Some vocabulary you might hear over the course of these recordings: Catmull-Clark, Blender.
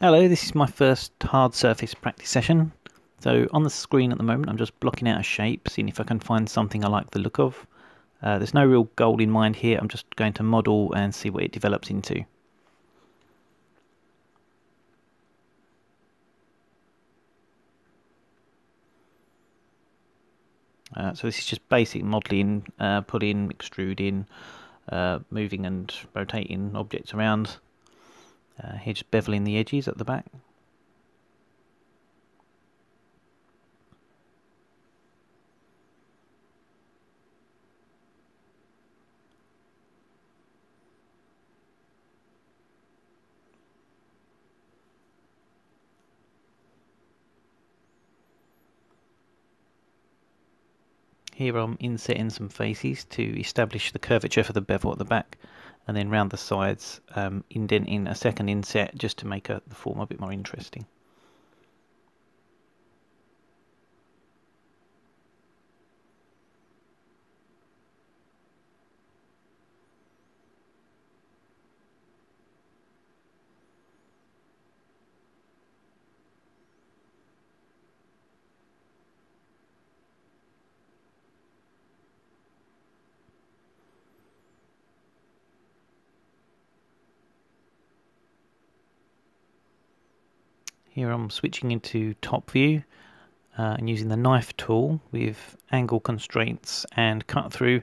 Hello, this is my first hard surface practice session. So on the screen at the moment I'm just blocking out a shape, seeing if I can find something I like the look of. There's no real goal in mind here, I'm just going to model and see what it develops into. So this is just basic modelling, pulling, extruding, moving and rotating objects around. Here just beveling the edges at the back. Here I'm insetting some faces to establish the curvature for the bevel at the back, and then round the sides, indenting a second inset just to make the form a bit more interesting. Here I'm switching into top view and using the knife tool with angle constraints and cut through,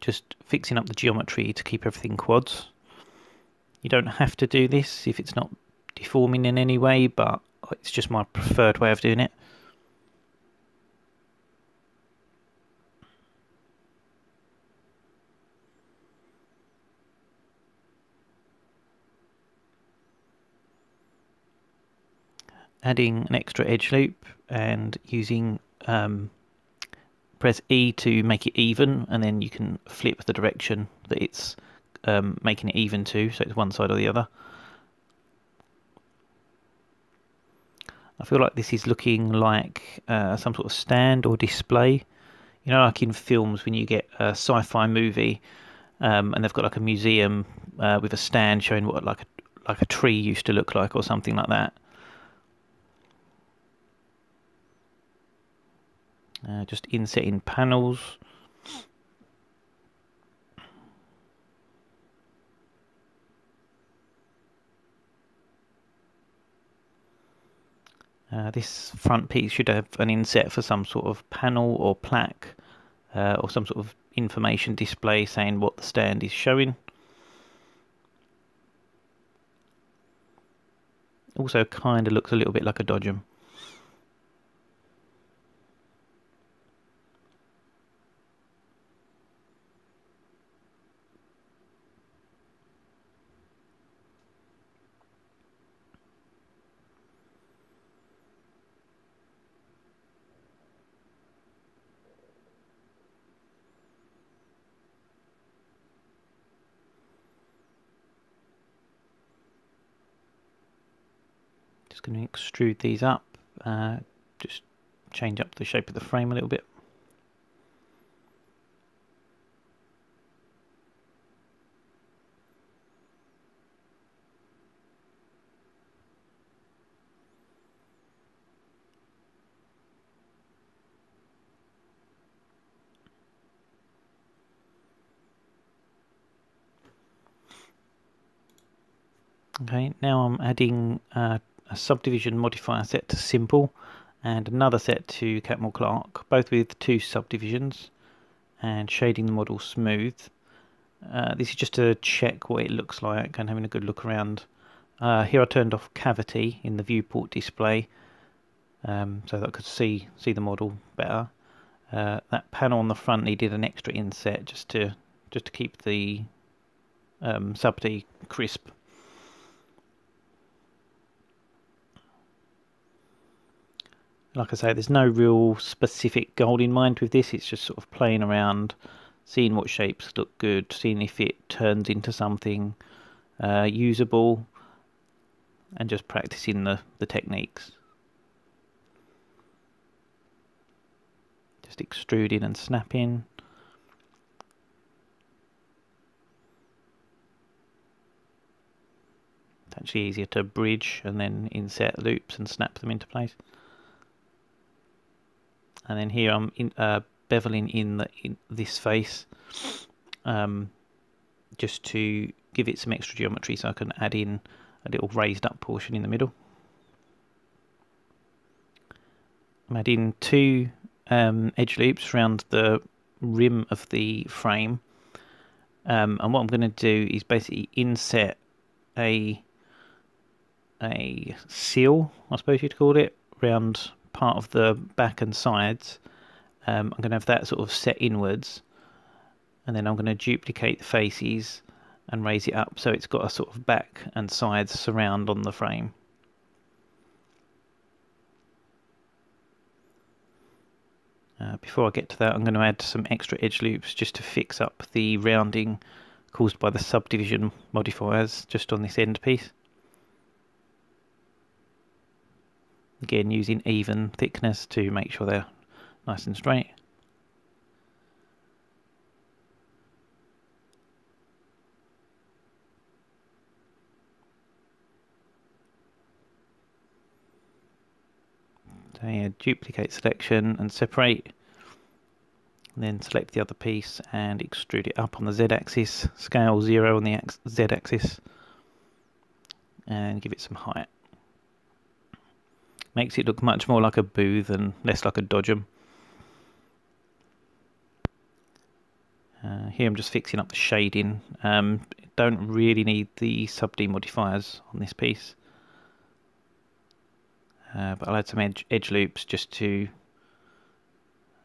just fixing up the geometry to keep everything quads. You don't have to do this if it's not deforming in any way, but it's just my preferred way of doing it. Adding an extra edge loop and using press E to make it even, and then you can flip the direction that it's making it even to, so it's one side or the other. I feel like this is looking like some sort of stand or display, you know, like in films when you get a sci-fi movie and they've got like a museum with a stand showing what like a tree used to look like or something like that. Just insetting panels. This front piece should have an inset for some sort of panel or plaque or some sort of information display saying what the stand is showing. Also kind of looks a little bit like a dodgem. Going to extrude these up, just change up the shape of the frame a little bit. Okay, now I'm adding a subdivision modifier set to simple and another set to Catmull-Clark, both with two subdivisions, and shading the model smooth. This is just to check what it looks like and having a good look around. Here I turned off cavity in the viewport display so that I could see the model better. That panel on the front needed an extra inset just to keep the subtlety crisp. Like I say, there's no real specific goal in mind with this, it's just sort of playing around, seeing what shapes look good, seeing if it turns into something usable, and just practicing the techniques. Just extruding and snapping. actually easier to bridge and then insert loops and snap them into place. And then here I'm beveling in this face just to give it some extra geometry, so I can add in a little raised up portion in the middle. I'm adding two edge loops around the rim of the frame, and what I'm going to do is basically insert a seal, I suppose you'd call it, around part of the back and sides. I'm going to have that sort of set inwards, and then I'm going to duplicate the faces and raise it up so it's got a sort of back and sides surround on the frame. Before I get to that, I'm going to add some extra edge loops just to fix up the rounding caused by the subdivision modifiers just on this end piece. Again, using even thickness to make sure they're nice and straight. So yeah, duplicate selection and separate, and then select the other piece and extrude it up on the z-axis, scale 0 on the z-axis, and give it some height. Makes it look much more like a booth and less like a dodgem. Here I'm just fixing up the shading. Don't really need the sub-D modifiers on this piece. But I'll add some edge loops just in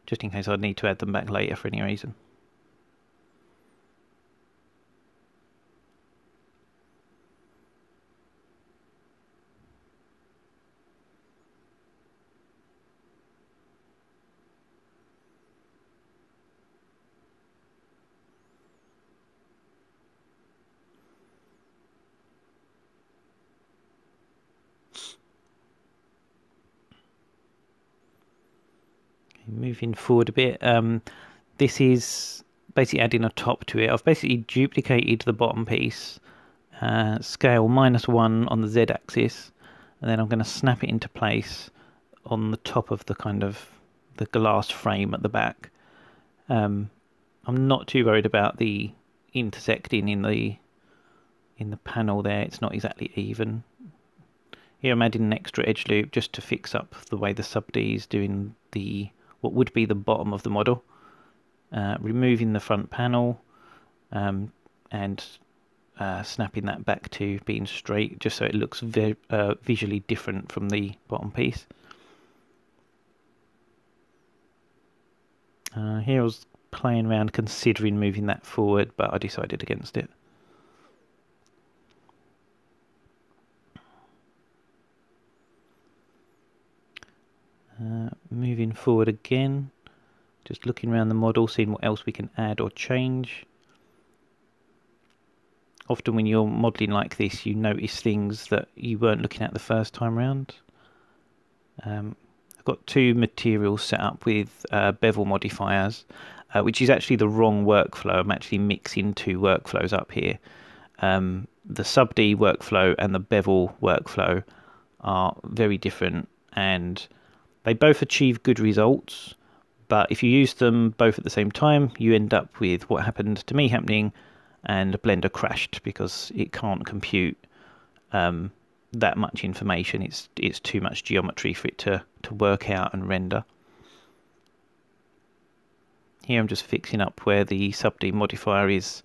case I need to add them back later for any reason. Moving forward a bit, this is basically adding a top to it. I've basically duplicated the bottom piece, scale -1 on the z-axis, and then I'm going to snap it into place on the top of the kind of the glass frame at the back. I'm not too worried about the intersecting in the panel there. It's not exactly even. Here I'm adding an extra edge loop just to fix up the way the sub-D is doing the what would be the bottom of the model, removing the front panel and snapping that back to being straight, just so it looks visually different from the bottom piece. Here I was playing around considering moving that forward, but I decided against it. Moving forward again, just looking around the model, seeing what else we can add or change. Often when you're modelling like this, you notice things that you weren't looking at the first time round. I've got two materials set up with bevel modifiers, which is actually the wrong workflow. I'm actually mixing two workflows up here. The sub-D workflow and the bevel workflow are very different, and they both achieve good results, but if you use them both at the same time, you end up with what happened to me happening, and Blender crashed because it can't compute that much information. It's too much geometry for it to work out and render. Here I'm just fixing up where the sub-D modifier is,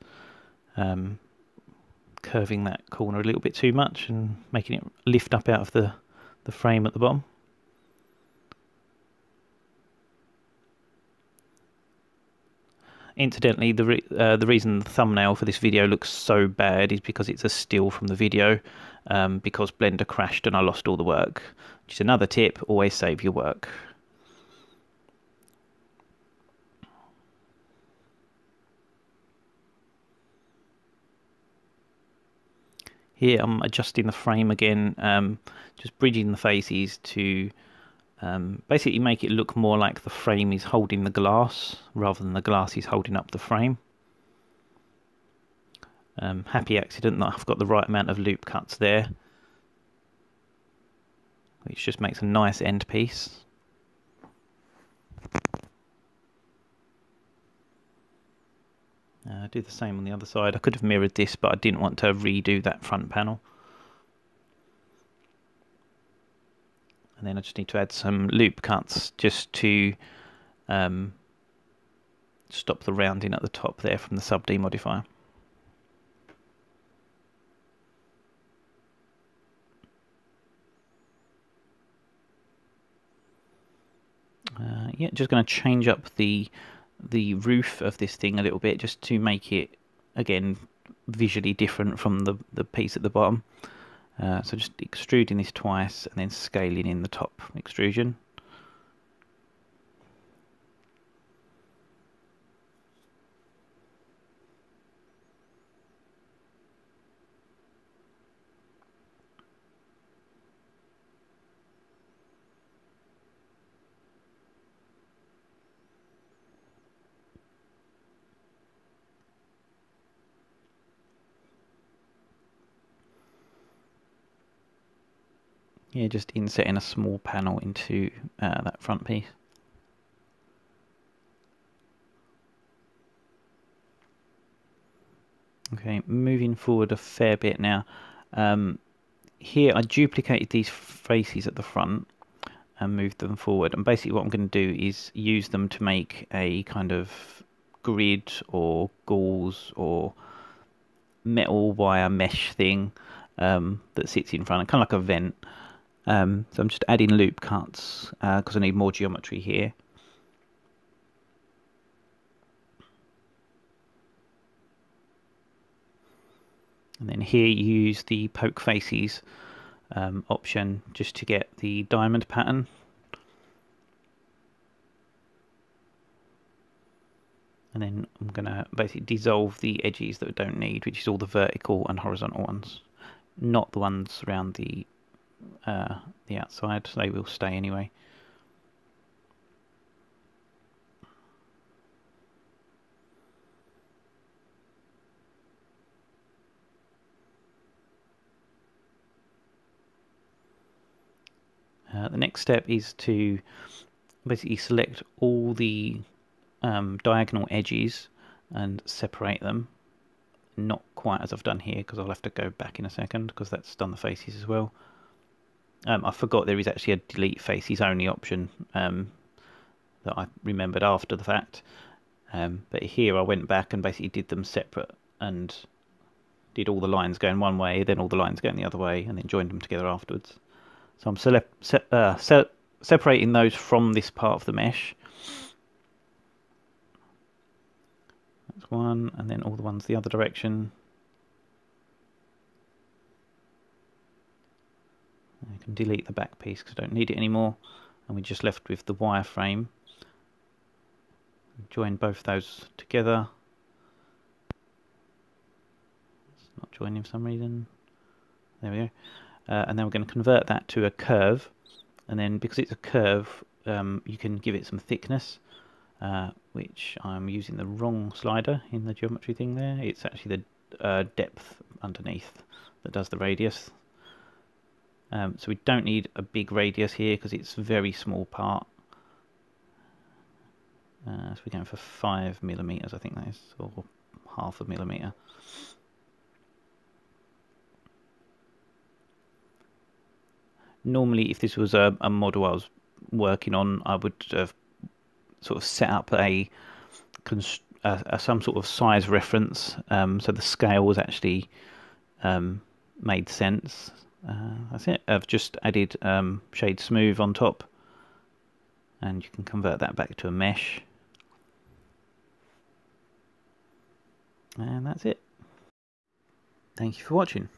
curving that corner a little bit too much and making it lift up out of the frame at the bottom. Incidentally, the reason the thumbnail for this video looks so bad is because it's a still from the video, because Blender crashed and I lost all the work, which is another tip: always save your work. Here I'm adjusting the frame again, just bridging the faces to basically make it look more like the frame is holding the glass rather than the glass is holding up the frame. Happy accident that I've got the right amount of loop cuts there. which just makes a nice end piece. Do the same on the other side. I could have mirrored this, but I didn't want to redo that front panel. And then I just need to add some loop cuts just to stop the rounding at the top there from the sub D modifier. Yeah, just going to change up the roof of this thing a little bit just to make it again visually different from the piece at the bottom. So just extruding this twice and then scaling in the top extrusion. Yeah, just inserting a small panel into that front piece. Okay, moving forward a fair bit now. Here I duplicated these faces at the front and moved them forward. And basically what I'm going to do is use them to make a kind of grid or gauze or metal wire mesh thing that sits in front, kind of like a vent. So I'm just adding loop cuts because I need more geometry here. And then here you use the poke faces option just to get the diamond pattern. And then I'm going to basically dissolve the edges that we don't need, which is all the vertical and horizontal ones, not the ones around the outside. They will stay anyway. The next step is to basically select all the diagonal edges and separate them. Not quite as I've done here, because I'll have to go back in a second, because that's done the faces as well. I forgot there is actually a delete faces only option that I remembered after the fact. But here I went back and basically did them separate and did all the lines going one way, then all the lines going the other way, and then joined them together afterwards. So I'm separating those from this part of the mesh. That's one, and then all the ones the other direction. I can delete the back piece because I don't need it anymore, and we're just left with the wireframe. Join both those together. It's not joining for some reason. There we go. And then we're going to convert that to a curve, and then because it's a curve, you can give it some thickness, which I'm using the wrong slider in the geometry thing there. It's actually the depth underneath that does the radius. So we don't need a big radius here because it's a very small part. So we're going for 5 millimeters, I think that is, or 0.5 millimeter. Normally, if this was a model I was working on, I would have sort of set up some sort of size reference, so the scale was actually made sense. That's it. I've just added shade smooth on top, and you can convert that back to a mesh, and that's it. Thank you for watching.